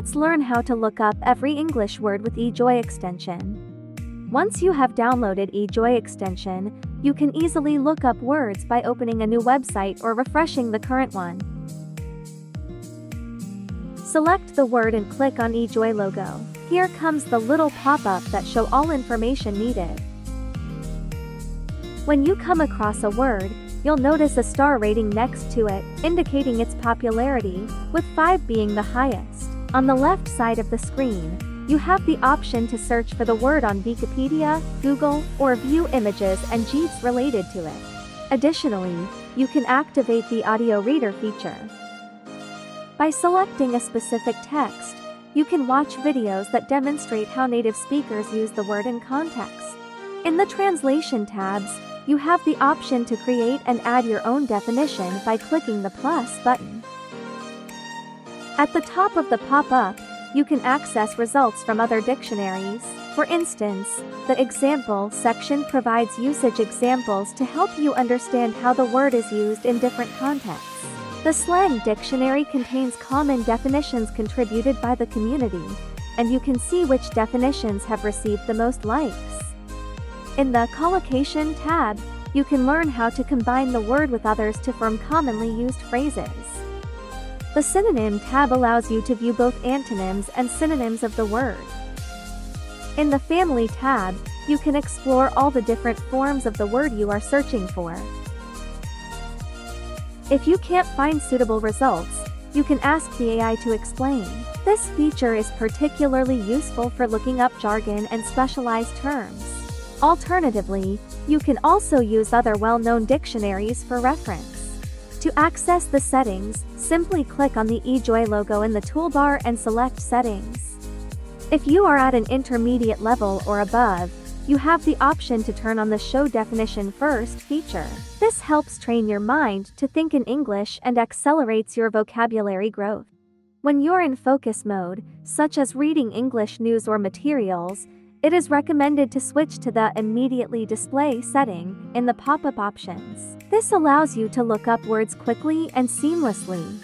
Let's learn how to look up every English word with eJOY extension. Once you have downloaded eJOY extension, you can easily look up words by opening a new website or refreshing the current one. Select the word and click on eJOY logo. Here comes the little pop-up that shows all information needed. When you come across a word, you'll notice a star rating next to it, indicating its popularity, with 5 being the highest. On the left side of the screen, you have the option to search for the word on Wikipedia, Google, or view images and GIFs related to it. Additionally, you can activate the audio reader feature. By selecting a specific text, you can watch videos that demonstrate how native speakers use the word in context. In the translation tabs, you have the option to create and add your own definition by clicking the plus button. At the top of the pop-up, you can access results from other dictionaries. For instance, the example section provides usage examples to help you understand how the word is used in different contexts. The slang dictionary contains common definitions contributed by the community, and you can see which definitions have received the most likes. In the collocation tab, you can learn how to combine the word with others to form commonly used phrases. The synonym tab allows you to view both antonyms and synonyms of the word. In the family tab, you can explore all the different forms of the word you are searching for. If you can't find suitable results, you can ask the AI to explain. This feature is particularly useful for looking up jargon and specialized terms. Alternatively, you can also use other well-known dictionaries for reference. To access the settings, simply click on the eJOY logo in the toolbar and select Settings. If you are at an intermediate level or above, you have the option to turn on the Show Definition First feature. This helps train your mind to think in English and accelerates your vocabulary growth. When you're in focus mode, such as reading English news or materials, it is recommended to switch to the Immediately Display setting in the pop-up options. This allows you to look up words quickly and seamlessly.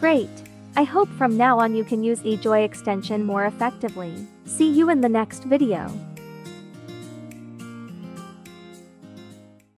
Great! I hope from now on you can use eJOY extension more effectively. See you in the next video.